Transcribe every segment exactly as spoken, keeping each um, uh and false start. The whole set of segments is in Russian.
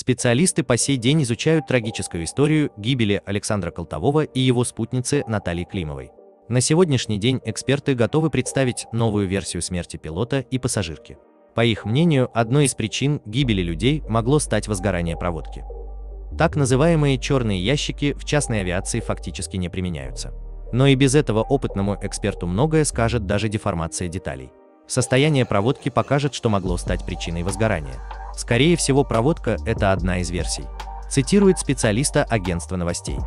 Специалисты по сей день изучают трагическую историю гибели Александра Колтового и его спутницы Натальи Климовой. На сегодняшний день эксперты готовы представить новую версию смерти пилота и пассажирки. По их мнению, одной из причин гибели людей могло стать возгорание проводки. Так называемые черные ящики в частной авиации фактически не применяются. Но и без этого опытному эксперту многое скажет даже деформация деталей. Состояние проводки покажет, что могло стать причиной возгорания. Скорее всего, проводка – это одна из версий, цитирует специалиста агентства новостей.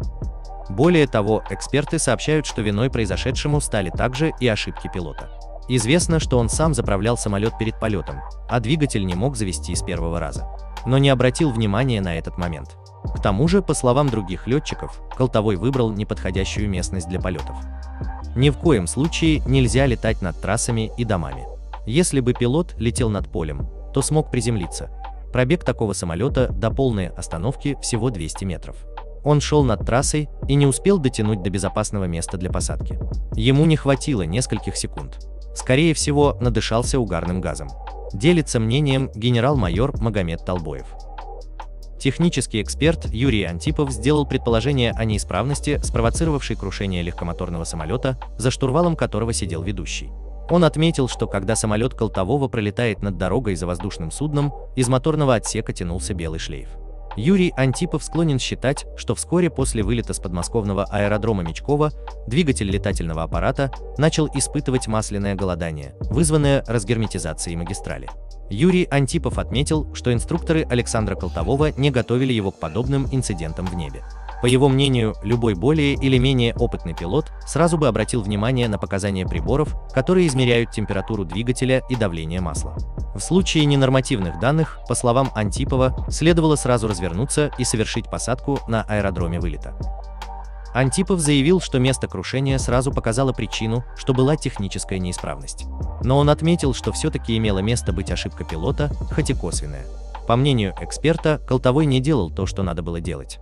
Более того, эксперты сообщают, что виной произошедшему стали также и ошибки пилота. Известно, что он сам заправлял самолет перед полетом, а двигатель не мог завести с первого раза. Но не обратил внимания на этот момент. К тому же, по словам других летчиков, Колтовой выбрал неподходящую местность для полетов. Ни в коем случае нельзя летать над трассами и домами. Если бы пилот летел над полем, то смог приземлиться. Пробег такого самолета до полной остановки всего двести метров. Он шел над трассой и не успел дотянуть до безопасного места для посадки. Ему не хватило нескольких секунд. Скорее всего, надышался угарным газом. Делится мнением генерал-майор Магомед Талбоев. Технический эксперт Юрий Антипов сделал предположение о неисправности, спровоцировавшей крушение легкомоторного самолета, за штурвалом которого сидел ведущий. Он отметил, что когда самолет Колтового пролетает над дорогой за воздушным судном, из моторного отсека тянулся белый шлейф. Юрий Антипов склонен считать, что вскоре после вылета с подмосковного аэродрома Мячкова двигатель летательного аппарата начал испытывать масляное голодание, вызванное разгерметизацией магистрали. Юрий Антипов отметил, что инструкторы Александра Колтового не готовили его к подобным инцидентам в небе. По его мнению, любой более или менее опытный пилот сразу бы обратил внимание на показания приборов, которые измеряют температуру двигателя и давление масла. В случае ненормативных данных, по словам Антипова, следовало сразу развернуться и совершить посадку на аэродроме вылета. Антипов заявил, что место крушения сразу показало причину, что была техническая неисправность. Но он отметил, что все-таки имела место быть ошибка пилота, хоть и косвенная. По мнению эксперта, Колтовой не делал то, что надо было делать.